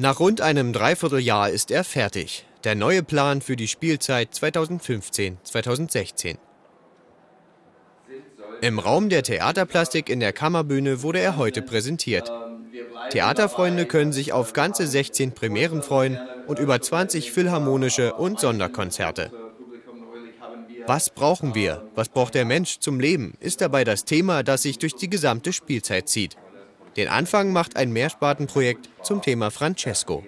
Nach rund einem Dreivierteljahr ist er fertig. Der neue Plan für die Spielzeit 2015-2016. Im Raum der Theaterplastik in der Kammerbühne wurde er heute präsentiert. Theaterfreunde können sich auf ganze 16 Premieren freuen und über 20 philharmonische und Sonderkonzerte. Was brauchen wir? Was braucht der Mensch zum Leben? Ist dabei das Thema, das sich durch die gesamte Spielzeit zieht. Den Anfang macht ein Mehrspartenprojekt zum Thema Francesco.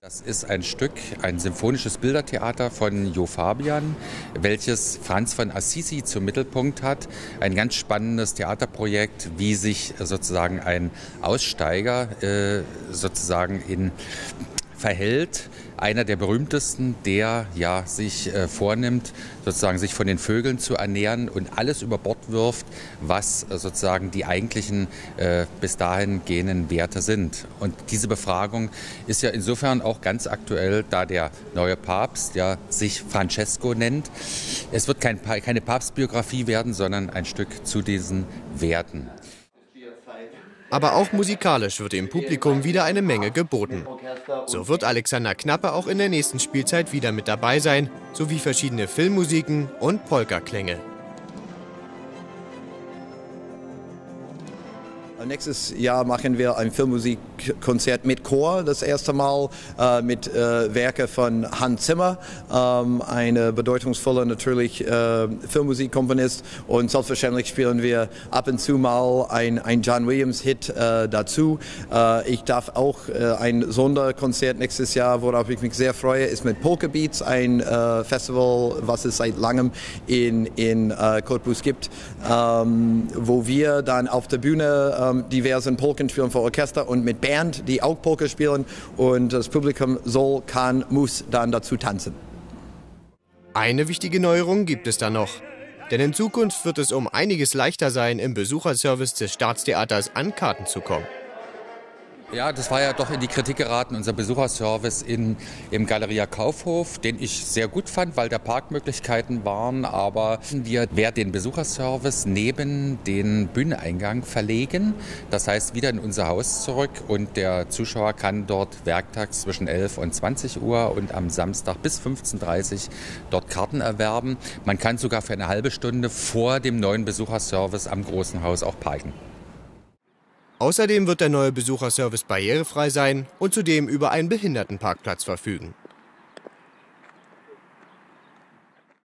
Das ist ein Stück, ein symphonisches Bildertheater von Jo Fabian, welches Franz von Assisi zum Mittelpunkt hat. Ein ganz spannendes Theaterprojekt, wie sich sozusagen ein Aussteiger sozusagen verhält. Einer der berühmtesten, der ja sich vornimmt, sozusagen sich von den Vögeln zu ernähren und alles über Bord wirft, was sozusagen die eigentlichen bis dahin gehenden Werte sind. Und diese Befragung ist ja insofern auch ganz aktuell, da der neue Papst ja sich Francesco nennt. Es wird keine Papstbiografie werden, sondern ein Stück zu diesen Werten. Aber auch musikalisch wird dem Publikum wieder eine Menge geboten. So wird Alexander Knappe auch in der nächsten Spielzeit wieder mit dabei sein, sowie verschiedene Filmmusiken und Polka-Klänge. Nächstes Jahr machen wir ein Filmmusikkonzert mit Chor, das erste Mal mit Werke von Hans Zimmer, eine bedeutungsvolle natürlich Filmmusikkomponist, und selbstverständlich spielen wir ab und zu mal ein John Williams Hit dazu. Ich darf auch ein Sonderkonzert nächstes Jahr, worauf ich mich sehr freue, ist mit Polka Beats, ein Festival, was es seit langem in Cottbus gibt, wo wir dann auf der Bühne diversen Polken spielen für Orchester und mit Band, die auch Polka spielen, und das Publikum soll, kann, muss dann dazu tanzen. Eine wichtige Neuerung gibt es da noch, denn in Zukunft wird es um einiges leichter sein, im Besucherservice des Staatstheaters an Karten zu kommen. Ja, das war ja doch in die Kritik geraten, unser Besucherservice im Galeria Kaufhof, den ich sehr gut fand, weil da Parkmöglichkeiten waren. Aber wir werden den Besucherservice neben den Bühneneingang verlegen, das heißt wieder in unser Haus zurück, und der Zuschauer kann dort werktags zwischen 11 und 20 Uhr und am Samstag bis 15:30 Uhr dort Karten erwerben. Man kann sogar für eine halbe Stunde vor dem neuen Besucherservice am Großen Haus auch parken. Außerdem wird der neue Besucherservice barrierefrei sein und zudem über einen Behindertenparkplatz verfügen.